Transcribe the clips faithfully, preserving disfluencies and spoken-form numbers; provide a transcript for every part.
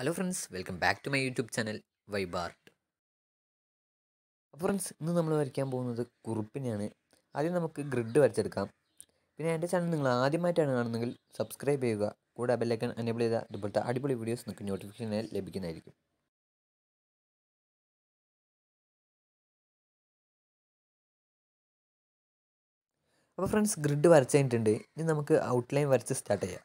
Hello friends, welcome back to my YouTube channel VibeArt. Friends, ഇന്ന് നമ്മൾ വരയ്ക്കാൻ പോകുന്നത് കുറിപ്പിനെയാണ്. ആദ്യം നമുക്ക് ഗ്രിഡ് വരച്ചെടുക്കാം. പിന്നെ എൻ്റെ ചാനൽ നിങ്ങൾ ആദ്യമായിട്ടാണ് കാണുന്നതെങ്കിൽ സബ്സ്ക്രൈബ് ചെയ്യുക. കൂടെ ബെൽ ഐക്കൺ എനേബിൾ ചെയ്താൽ ഇതുപോലത്തെ അടിപൊളി വീഡിയോസ് നിങ്ങൾക്ക് നോട്ടിഫിക്കേഷനായി ലഭിക്കുന്നതായിരിക്കും. അപ്പോൾ ഫ്രണ്ട്സ്, ഗ്രിഡ് വരച്ച് കഴിഞ്ഞിട്ടുണ്ട്. ഇനി നമുക്ക് ഔട്ട്ലൈൻ വരച്ച് സ്റ്റാർട്ട് ചെയ്യാം.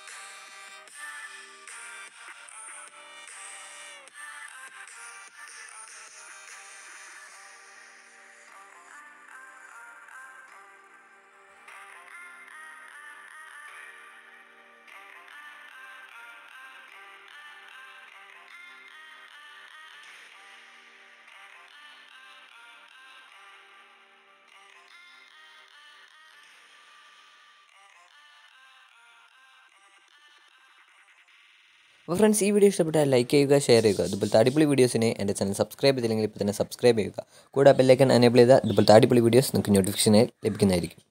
അപ്പോൾ ഫ്രണ്ട്സ്, ഈ വീഡിയോ ഇഷ്ടപ്പെട്ടാൽ ലൈക്ക് ചെയ്യുക, ഷെയർ ചെയ്യുക. ഇതുപോലത്തെ അടിപൊളി വീഡിയോസിനെ എൻ്റെ ചാനൽ സബ്സ്ക്രൈബ് ചെയ്തില്ലെങ്കിൽ ഇപ്പോൾ തന്നെ സബ്സ്ക്രൈബ് ചെയ്യുക. കൂടെ ബെൽ ഐക്കൺ എനേബിൾ ചെയ്താൽ ഇതുപോലത്തെ അടിപൊളി വീഡിയോസ് നിങ്ങൾക്ക് നോട്ടിഫിക്കേഷനായി ലഭിക്കുന്നതായിരിക്കും.